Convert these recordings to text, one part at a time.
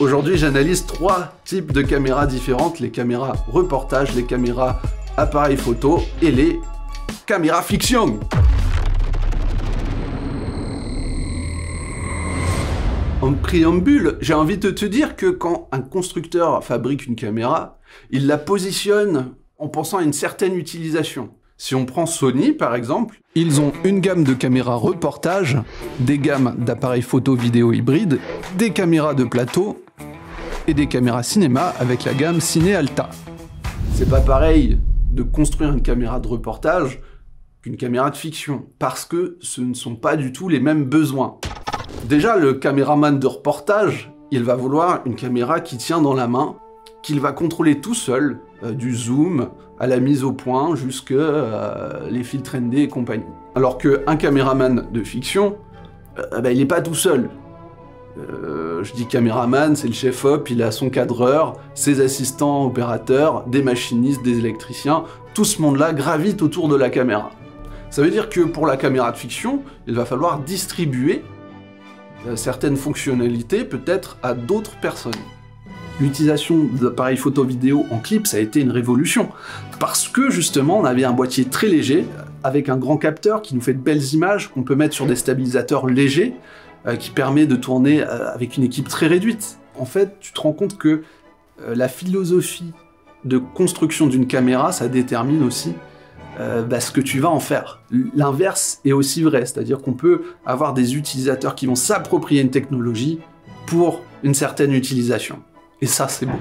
Aujourd'hui, j'analyse trois types de caméras différentes, les caméras reportage, les caméras appareil photo et les caméras fiction. En préambule, j'ai envie de te dire que quand un constructeur fabrique une caméra, il la positionne en pensant à une certaine utilisation. Si on prend Sony par exemple, ils ont une gamme de caméras reportage, des gammes d'appareils photo vidéo hybrides, des caméras de plateau et des caméras cinéma avec la gamme CineAlta. C'est pas pareil de construire une caméra de reportage qu'une caméra de fiction, parce que ce ne sont pas du tout les mêmes besoins. Déjà, le caméraman de reportage, il va vouloir une caméra qui tient dans la main, qu'il va contrôler tout seul, du zoom à la mise au point jusque les filtres ND et compagnie. Alors qu'un caméraman de fiction, il n'est pas tout seul. Je dis caméraman, c'est le chef-op, il a son cadreur, ses assistants opérateurs, des machinistes, des électriciens, tout ce monde-là gravite autour de la caméra. Ça veut dire que pour la caméra de fiction, il va falloir distribuer certaines fonctionnalités peut-être à d'autres personnes. L'utilisation d'appareils photo vidéo en clip, ça a été une révolution, parce que justement on avait un boîtier très léger avec un grand capteur qui nous fait de belles images qu'on peut mettre sur des stabilisateurs légers, qui permet de tourner avec une équipe très réduite. En fait, tu te rends compte que la philosophie de construction d'une caméra, ça détermine aussi ce que tu vas en faire. L'inverse est aussi vrai, c'est-à-dire qu'on peut avoir des utilisateurs qui vont s'approprier une technologie pour une certaine utilisation. Et ça, c'est beau.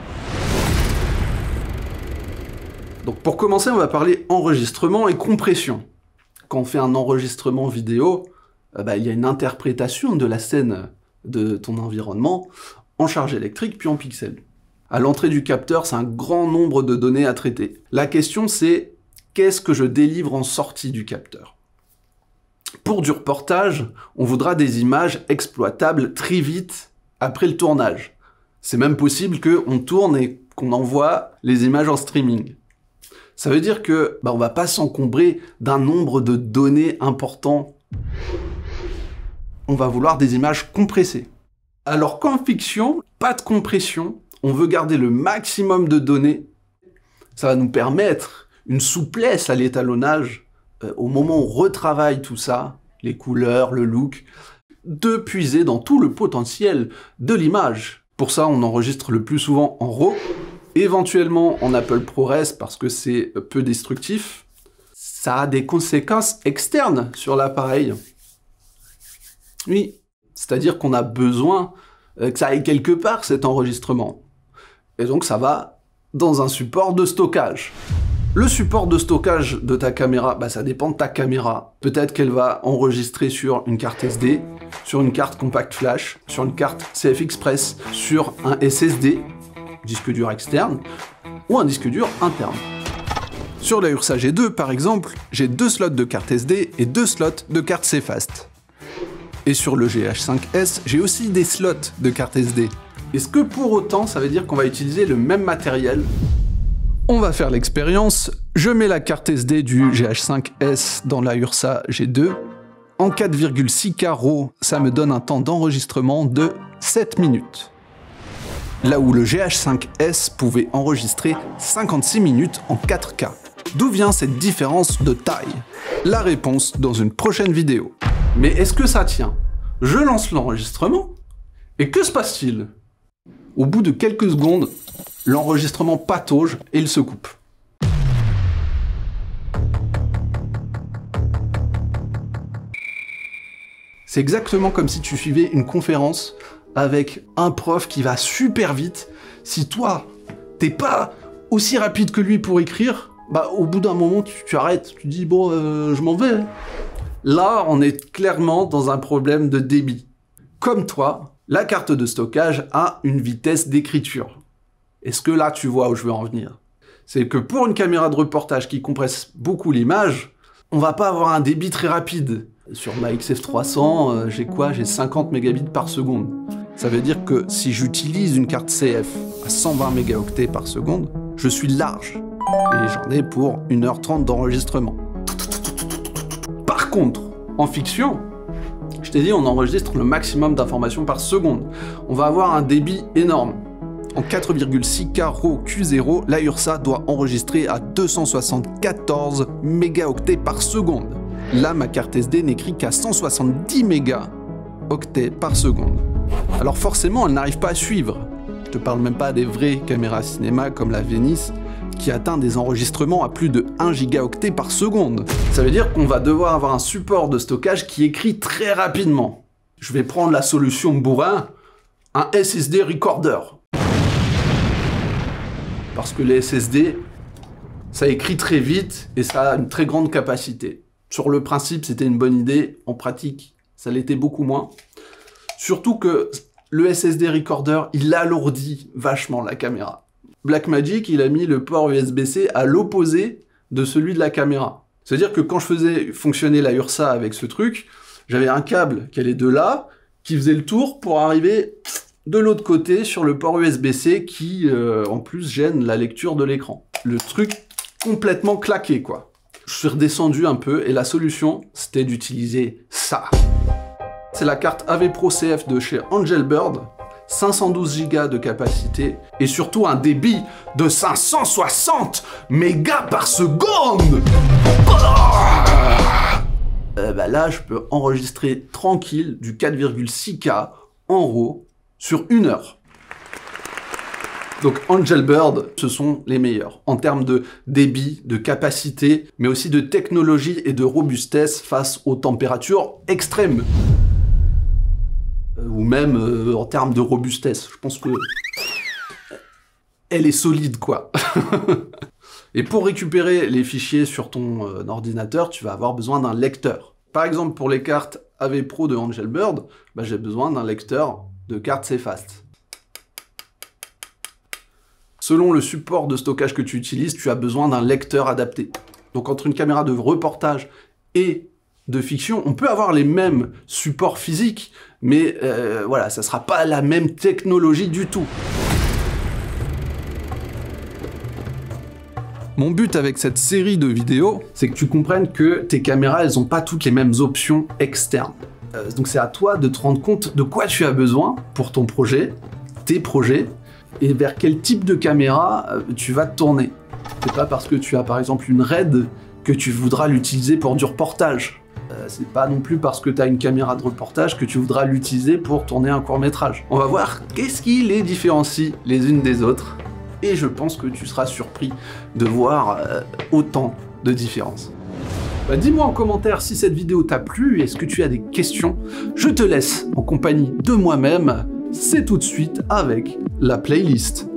Donc pour commencer, on va parler enregistrement et compression. Quand on fait un enregistrement vidéo, il y a une interprétation de la scène de ton environnement en charge électrique puis en pixels. À l'entrée du capteur, c'est un grand nombre de données à traiter. La question, c'est qu'est-ce que je délivre en sortie du capteur? Pour du reportage, on voudra des images exploitables très vite après le tournage. C'est même possible qu'on tourne et qu'on envoie les images en streaming. Ça veut dire que on va pas s'encombrer d'un nombre de données important. On va vouloir des images compressées. Alors qu'en fiction, pas de compression, on veut garder le maximum de données. Ça va nous permettre une souplesse à l'étalonnage au moment où on retravaille tout ça, les couleurs, le look, de puiser dans tout le potentiel de l'image. Pour ça, on enregistre le plus souvent en RAW, éventuellement en Apple ProRes parce que c'est peu destructif. Ça a des conséquences externes sur l'appareil. Oui, c'est-à-dire qu'on a besoin que ça aille quelque part, cet enregistrement. Et donc ça va dans un support de stockage. Le support de stockage de ta caméra, ça dépend de ta caméra. Peut-être qu'elle va enregistrer sur une carte SD, sur une carte compact flash, sur une carte CF Express, sur un SSD, disque dur externe, ou un disque dur interne. Sur la URSA G2, par exemple, j'ai 2 slots de carte SD et 2 slots de carte CFast. Et sur le GH5S, j'ai aussi des slots de carte SD. Est-ce que pour autant, ça veut dire qu'on va utiliser le même matériel? On va faire l'expérience. Je mets la carte SD du GH5S dans la URSA G2. En 4,6K RAW, ça me donne un temps d'enregistrement de 7 minutes. Là où le GH5S pouvait enregistrer 56 minutes en 4K. D'où vient cette différence de taille? La réponse dans une prochaine vidéo. Mais est-ce que ça tient? Je lance l'enregistrement, et que se passe-t-il? Au bout de quelques secondes, l'enregistrement patauge et il se coupe. C'est exactement comme si tu suivais une conférence avec un prof qui va super vite. Si toi, t'es pas aussi rapide que lui pour écrire, au bout d'un moment, tu arrêtes, tu dis « bon, je m'en vais ». Là, on est clairement dans un problème de débit. Comme toi, la carte de stockage a une vitesse d'écriture. Est-ce que là, tu vois où je veux en venir? C'est que pour une caméra de reportage qui compresse beaucoup l'image, on va pas avoir un débit très rapide. Sur ma XF300, j'ai quoi? J'ai 50 mégabits par seconde. Ça veut dire que si j'utilise une carte CF à 120 mégaoctets par seconde, je suis large. Et j'en ai pour 1h30 d'enregistrement. Par contre, en fiction, je t'ai dit, on enregistre le maximum d'informations par seconde. On va avoir un débit énorme. En 4,6K RAW Q0, la URSA doit enregistrer à 274 mégaoctets par seconde. Là, ma carte SD n'écrit qu'à 170 mégaoctets par seconde. Alors forcément, elle n'arrive pas à suivre. Je te parle même pas des vraies caméras cinéma comme la Vénice, qui atteint des enregistrements à plus de 1 gigaoctet par seconde. Ça veut dire qu'on va devoir avoir un support de stockage qui écrit très rapidement. Je vais prendre la solution bourrin, un SSD recorder. Parce que les SSD, ça écrit très vite et ça a une très grande capacité. Sur le principe, c'était une bonne idée. En pratique, ça l'était beaucoup moins. Surtout que le SSD recorder, il alourdit vachement la caméra. Blackmagic, il a mis le port USB-C à l'opposé de celui de la caméra. C'est-à-dire que quand je faisais fonctionner la URSA avec ce truc, j'avais un câble qui allait de là, qui faisait le tour pour arriver de l'autre côté sur le port USB-C qui, en plus, gêne la lecture de l'écran. Le truc complètement claqué, quoi. Je suis redescendu un peu et la solution, c'était d'utiliser ça. C'est la carte AVPro CF de chez Angelbird. 512 Go de capacité et surtout un débit de 560 mégas par seconde. Là, je peux enregistrer tranquille du 4,6K en RAW sur 1 heure. Donc Angelbird, ce sont les meilleurs en termes de débit, de capacité, mais aussi de technologie et de robustesse face aux températures extrêmes. Ou même en termes de robustesse. Je pense que elle est solide, quoi. Et pour récupérer les fichiers sur ton ordinateur, tu vas avoir besoin d'un lecteur. Par exemple, pour les cartes AVPro de Angelbird, bah, j'ai besoin d'un lecteur de carte Cfast. Selon le support de stockage que tu utilises, tu as besoin d'un lecteur adapté. Donc entre une caméra de reportage et de fiction, on peut avoir les mêmes supports physiques, mais voilà, ça sera pas la même technologie du tout. Mon but avec cette série de vidéos, c'est que tu comprennes que tes caméras, elles ont pas toutes les mêmes options externes. Donc c'est à toi de te rendre compte de quoi tu as besoin pour ton projet, tes projets, et vers quel type de caméra tu vas te tourner. C'est pas parce que tu as par exemple une RED que tu voudras l'utiliser pour du reportage. C'est pas non plus parce que tu as une caméra de reportage que tu voudras l'utiliser pour tourner un court-métrage. On va voir qu'est-ce qui les différencie les unes des autres. Et je pense que tu seras surpris de voir autant de différences. Bah, dis-moi en commentaire si cette vidéo t'a plu. Est-ce que tu as des questions? Je te laisse en compagnie de moi-même. C'est tout de suite avec la playlist.